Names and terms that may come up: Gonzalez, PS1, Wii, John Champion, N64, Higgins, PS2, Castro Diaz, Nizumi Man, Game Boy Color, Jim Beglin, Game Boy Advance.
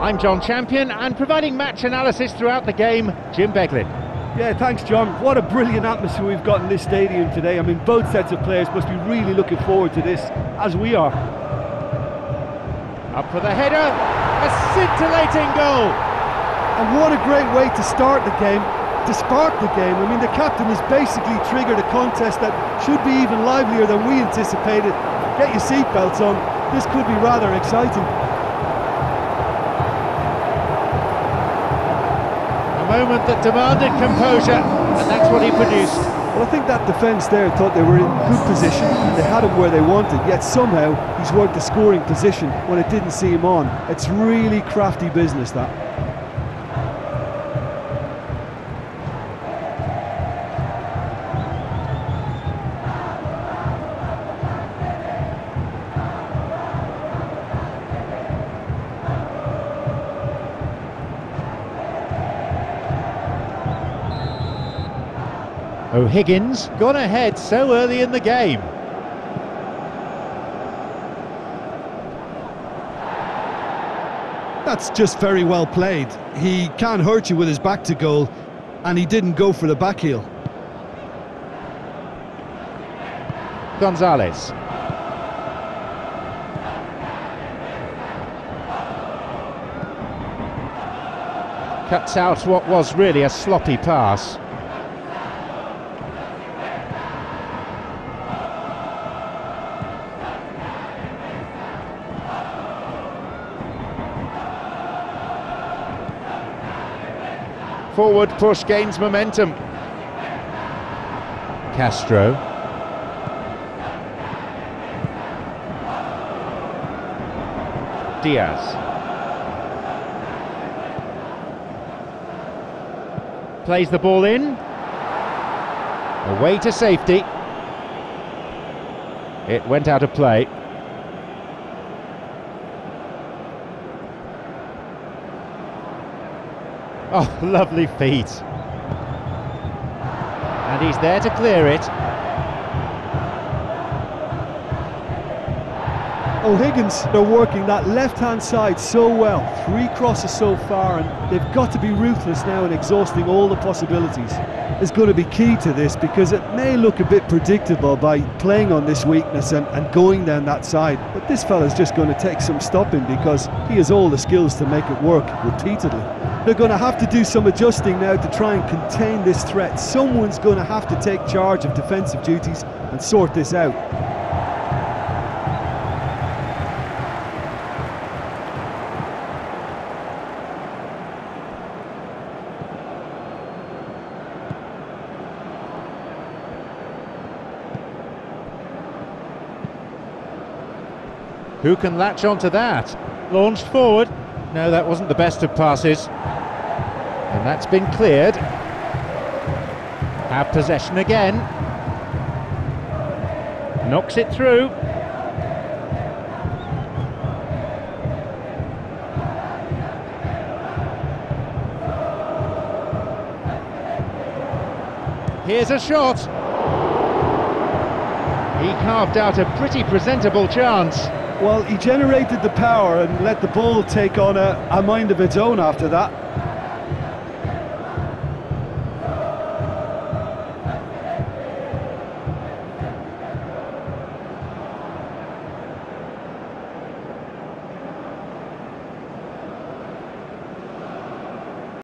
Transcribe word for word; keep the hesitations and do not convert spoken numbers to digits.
I'm John Champion, and providing match analysis throughout the game, Jim Beglin. Yeah, thanks, John. What a brilliant atmosphere we've got in this stadium today. I mean, both sets of players must be really looking forward to this, as we are. Up for the header, a scintillating goal. And what a great way to start the game. To spark the game. I mean, the captain has basically triggered a contest that should be even livelier than we anticipated. Get your seatbelts on, this could be rather exciting. A moment that demanded composure, and that's what he produced. Well, I think that defence there thought they were in good position, they had him where they wanted, yet somehow he's worked the scoring position when it didn't see him on. It's really crafty business, that. Oh, Higgins gone ahead so early in the game. That's just very well played. He can't hurt you with his back to goal, and he didn't go for the back heel. Gonzalez. Cuts out what was really a sloppy pass. Forward push gains momentum. Castro. Diaz. Plays the ball in. Away to safety. It went out of play. Oh, lovely feet. And he's there to clear it. Oh, Higgins, they're working that left-hand side so well. Three crosses so far, and they've got to be ruthless now in exhausting all the possibilities. It's going to be key to this, because it may look a bit predictable by playing on this weakness and, and going down that side. But this fella's just going to take some stopping, because he has all the skills to make it work repeatedly. They're going to have to do some adjusting now to try and contain this threat. Someone's going to have to take charge of defensive duties and sort this out. Who can latch onto that? Launched forward. No, that wasn't the best of passes. And that's been cleared. Have possession again. Knocks it through. Here's a shot. He carved out a pretty presentable chance. Well, he generated the power and let the ball take on a, a mind of its own after that.